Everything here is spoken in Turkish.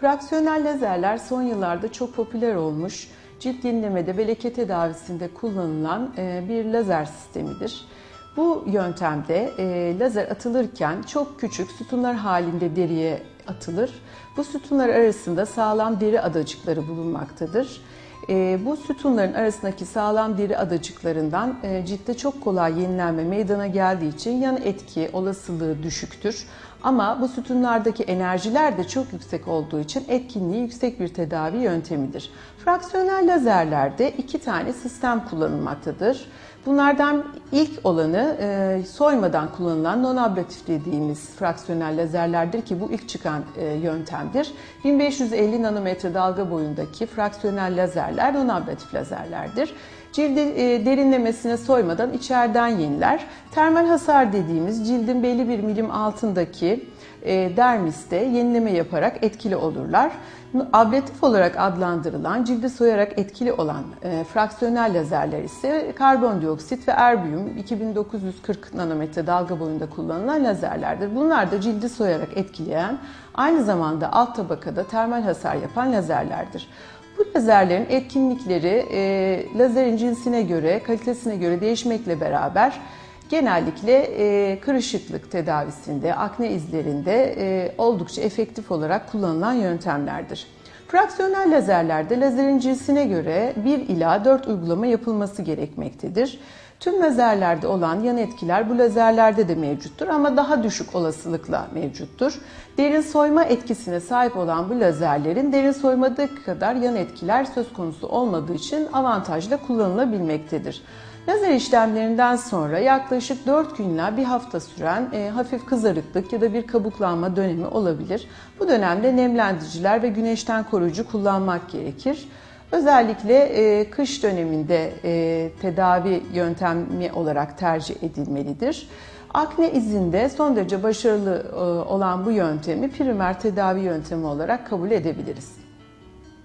Fraksiyonel lazerler son yıllarda çok popüler olmuş, cilt yenilemede ve leke tedavisinde kullanılan bir lazer sistemidir. Bu yöntemde lazer atılırken çok küçük sütunlar halinde deriye atılır. Bu sütunlar arasında sağlam deri adacıkları bulunmaktadır. Bu sütunların arasındaki sağlam deri adacıklarından ciltte çok kolay yenilenme meydana geldiği için yan etki olasılığı düşüktür. Ama bu sütunlardaki enerjiler de çok yüksek olduğu için etkinliği yüksek bir tedavi yöntemidir. Fraksiyonel lazerlerde iki tane sistem kullanılmaktadır. Bunlardan ilk olanı soymadan kullanılan nonablatif dediğimiz fraksiyonel lazerlerdir ki bu ilk çıkan yöntemdir. 1550 nanometre dalga boyundaki fraksiyonel lazerler nonablatif lazerlerdir. Cildi derinlemesine soymadan içeriden yeniler. Termal hasar dediğimiz cildin belli bir milim altındaki dermiste yenileme yaparak etkili olurlar. Ablatif olarak adlandırılan, cildi soyarak etkili olan fraksiyonel lazerler ise karbondioksit ve erbiyum 2940 nanometre dalga boyunda kullanılan lazerlerdir. Bunlar da cildi soyarak etkileyen, aynı zamanda alt tabakada termal hasar yapan lazerlerdir. Bu lazerlerin etkinlikleri lazerin cinsine göre, kalitesine göre değişmekle beraber genellikle kırışıklık tedavisinde, akne izlerinde oldukça efektif olarak kullanılan yöntemlerdir. Fraksiyonel lazerlerde lazerin cinsine göre 1 ila 4 uygulama yapılması gerekmektedir. Tüm lazerlerde olan yan etkiler bu lazerlerde de mevcuttur ama daha düşük olasılıkla mevcuttur. Derin soyma etkisine sahip olan bu lazerlerin derin soymadığı kadar yan etkiler söz konusu olmadığı için avantajla kullanılabilmektedir. Lazer işlemlerinden sonra yaklaşık 4 gün ila 1 hafta süren hafif kızarıklık ya da bir kabuklanma dönemi olabilir. Bu dönemde nemlendiriciler ve güneşten koruyucu kullanmak gerekir. Özellikle kış döneminde tedavi yöntemi olarak tercih edilmelidir. Akne izinde son derece başarılı olan bu yöntemi primer tedavi yöntemi olarak kabul edebiliriz.